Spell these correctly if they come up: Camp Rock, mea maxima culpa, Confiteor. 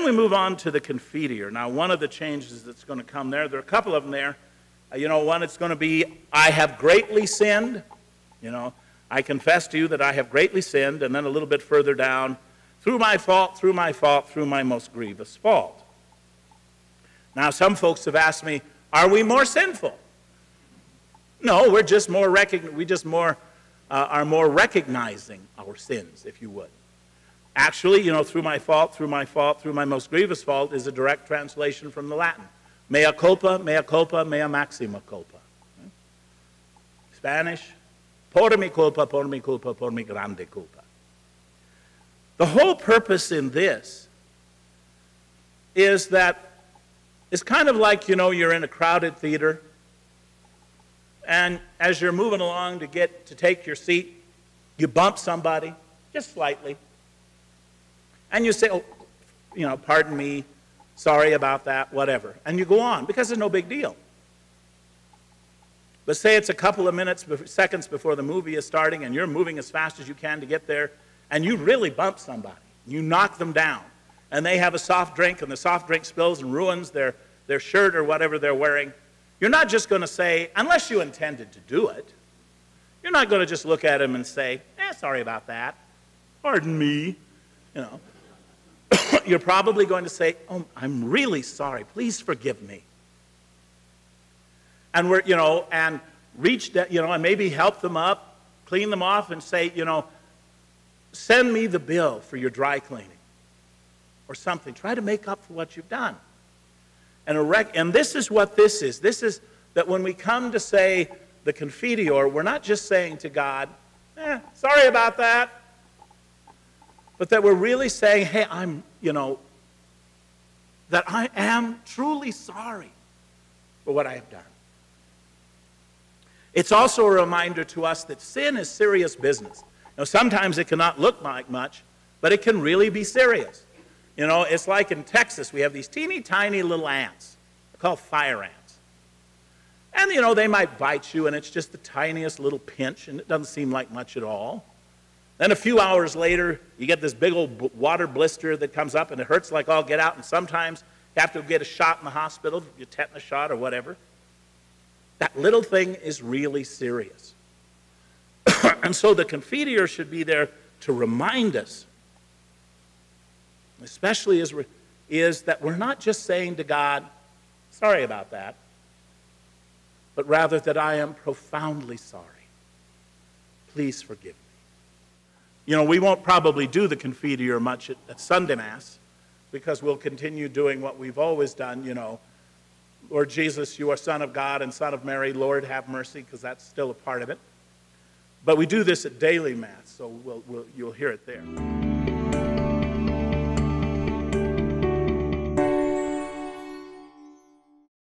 then we move on to the Confiteor. Now, one of the changes that's going to come there, there are a couple of them there. You know, one, it's going to be, I have greatly sinned. You know, I confess to you that I have greatly sinned. And then a little bit further down, through my fault, through my fault, through my most grievous fault. Now, some folks have asked me, are we more sinful? No, we're just more recognizing our sins, if you would. Actually, you know, through my fault, through my fault, through my most grievous fault is a direct translation from the Latin. Mea culpa, mea culpa, mea maxima culpa. Okay? Spanish, por mi culpa, por mi culpa, por mi grande culpa. The whole purpose in this is that it's kind of like, you know, you're in a crowded theater, and as you're moving along to get to take your seat, you bump somebody, just slightly, and you say, oh, you know, pardon me, sorry about that, whatever, and you go on, because it's no big deal. But say it's a couple of minutes, seconds before the movie is starting, and you're moving as fast as you can to get there, and you really bump somebody, you knock them down, and they have a soft drink, and the soft drink spills and ruins their shirt or whatever they're wearing. You're not just going to say, unless you intended to do it, you're not going to just look at them and say, eh, sorry about that, pardon me, you know. You're probably going to say, oh, I'm really sorry, please forgive me. And we're, you know, and reach that, you know, and maybe help them up, clean them off, and say, you know, send me the bill for your dry cleaning. Or something. Try to make up for what you've done. And this is what this is. This is that when we come to say the Confiteor, we're not just saying to God, eh, sorry about that, but that we're really saying, hey, I'm, you know, that I am truly sorry for what I have done. It's also a reminder to us that sin is serious business. Now, sometimes it cannot look like much, but it can really be serious. You know, it's like in Texas, we have these teeny tiny little ants. They're called fire ants. And, you know, they might bite you, and it's just the tiniest little pinch, and it doesn't seem like much at all. Then a few hours later, you get this big old water blister that comes up, and it hurts like all get out, and sometimes you have to get a shot in the hospital, your tetanus shot or whatever. That little thing is really serious. And so the Confiteor should be there to remind us, especially is that we're not just saying to God, sorry about that, but rather that I am profoundly sorry. Please forgive me. You know, we won't probably do the Confiteor much at Sunday Mass, because we'll continue doing what we've always done, you know, Lord Jesus, you are Son of God and Son of Mary, Lord have mercy, because that's still a part of it. But we do this at daily Mass, so you'll hear it there.